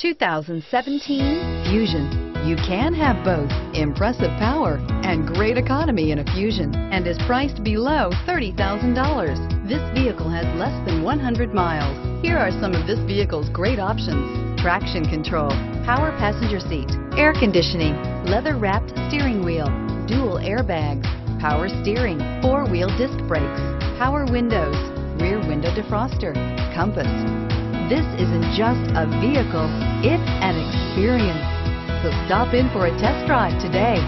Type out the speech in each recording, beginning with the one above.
2017 Fusion. You can have both impressive power and great economy in a Fusion, and is priced below $30,000. This vehicle has less than 100 miles. Here are some of this vehicle's great options: traction control, power passenger seat, air conditioning, leather-wrapped steering wheel, dual airbags, power steering, four-wheel disc brakes, power windows, rear window defroster, compass. This isn't just a vehicle, it's an experience. So stop in for a test drive today.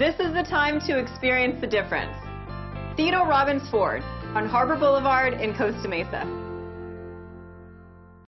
This is the time to experience the difference. Theodore Robins Ford on Harbor Boulevard in Costa Mesa.